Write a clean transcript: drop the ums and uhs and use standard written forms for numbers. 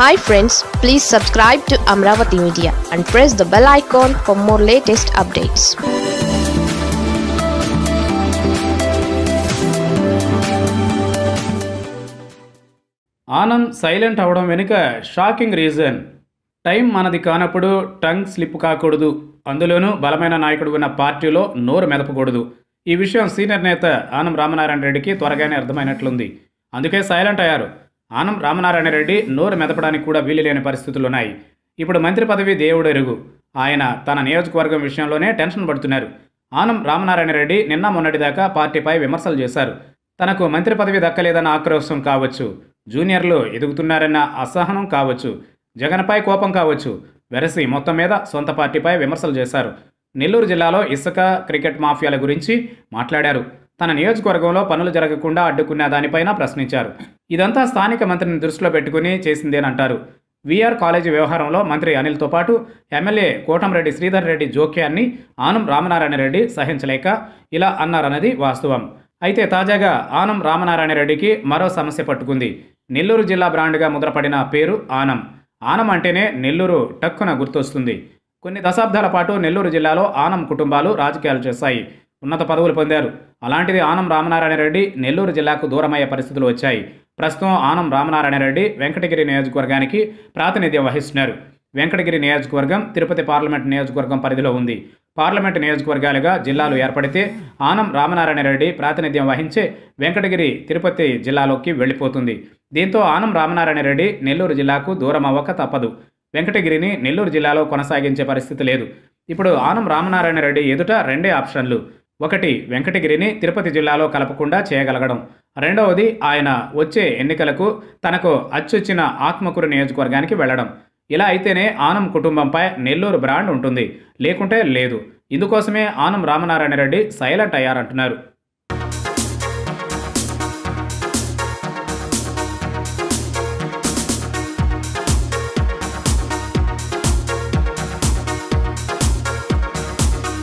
Hi friends, please subscribe to Amravati Media and press the bell icon for more latest updates. Anam silent avadam venuka shocking reason. Time manadi kaanappudu tongue slip kaakudadu. Andulonu balamaina nayikudu unna partylo noru medapakudadu. ఈ విషయం senior నేత ఆనం రామనారాయణ రెడ్డికి త్వరగానే అర్థమైనట్లుంది. అందుకే silent అయ్యారు. ఆనం రామనారాయణ రెడ్డి నోరు మెదపడానికి కూడా వీలులేని పరిస్థితులు ఉన్నాయి. ఇప్పుడు మంత్రి పదవి దేవుడు ఎరుగు. ఆయన తన నియోజకవర్గం విషయంలోనే టెన్షన్ పడుతున్నారు. ఆనం రామనారాయణ రెడ్డి నిన్న మొన్నటిదాకా పార్టీపై విమర్శలు చేశారు. తనకు మంత్రి పదవి దక్కలేదన్న ఆక్రోశం కావచ్చు, జూనియర్లు ఎదుగుతున్నారన్న అసహనం కావచ్చు, జగన్పై కోపం కావచ్చు, వెరసి మొత్తం మీద సొంత పార్టీపై విమర్శలు చేశారు. నెల్లూరు జిల్లాలో ఇసుక క్రికెట్ మాఫియాల గురించి మాట్లాడారు. తన నియోజకవర్గంలో పనులు జరగకుండా అడ్డుకున్న దానిపైన ప్రశ్నించారు. ఇదంతా స్థానిక మంత్రిని దృష్టిలో పెట్టుకుని చేసిందేనంటారు. వీఆర్ కాలేజీ వ్యవహారంలో మంత్రి అనిల్తో పాటు ఎమ్మెల్యే కోటంరెడ్డి శ్రీధర్ రెడ్డి జోక్యాన్ని ఆనం రామనారాయణ రెడ్డి సహించలేక ఇలా అన్నారన్నది వాస్తవం. అయితే తాజాగా ఆనం రామనారాయణ రెడ్డికి మరో సమస్య పట్టుకుంది. నెల్లూరు జిల్లా బ్రాండ్గా ముద్రపడిన పేరు ఆనం. ఆనం అంటేనే నెల్లూరు టక్కున గుర్తొస్తుంది. కొన్ని దశాబ్దాల పాటు నెల్లూరు జిల్లాలో ఆనం కుటుంబాలు రాజకీయాలు చేశాయి, ఉన్నత పదవులు పొందారు. అలాంటిది ఆనం రామనారాయణ రెడ్డి నెల్లూరు జిల్లాకు దూరమయ్యే పరిస్థితులు వచ్చాయి. ప్రస్తుతం ఆనం రామనారాయణ రెడ్డి వెంకటగిరి నియోజకవర్గానికి ప్రాతినిధ్యం వహిస్తున్నారు. వెంకటగిరి నియోజకవర్గం తిరుపతి పార్లమెంటు నియోజకవర్గం పరిధిలో ఉంది. పార్లమెంటు నియోజకవర్గాలుగా జిల్లాలు ఏర్పడితే ఆనం రామనారాయణ రెడ్డి ప్రాతినిధ్యం వహించే వెంకటగిరి తిరుపతి జిల్లాలోకి వెళ్ళిపోతుంది. దీంతో ఆనం రామనారాయణ రెడ్డి నెల్లూరు జిల్లాకు దూరం అవ్వక తప్పదు. వెంకటగిరిని నెల్లూరు జిల్లాలో కొనసాగించే పరిస్థితి లేదు. ఇప్పుడు ఆనం రామనారాయణ రెడ్డి ఎదుట రెండే ఆప్షన్లు. ఒకటి, వెంకటగిరిని తిరుపతి జిల్లాలో కలపకుండా చేయగలగడం. రెండవది, ఆయన వచ్చే ఎన్నికలకు తనకు అచ్చొచ్చిన ఆత్మకూరు నియోజకవర్గానికి వెళ్లడం. ఇలా అయితేనే ఆనం కుటుంబంపై నెల్లూరు బ్రాండ్ ఉంటుంది, లేకుంటే లేదు. ఇందుకోసమే ఆనం రామనారాయణ రెడ్డి సైలెంట్ అయ్యారంటున్నారు.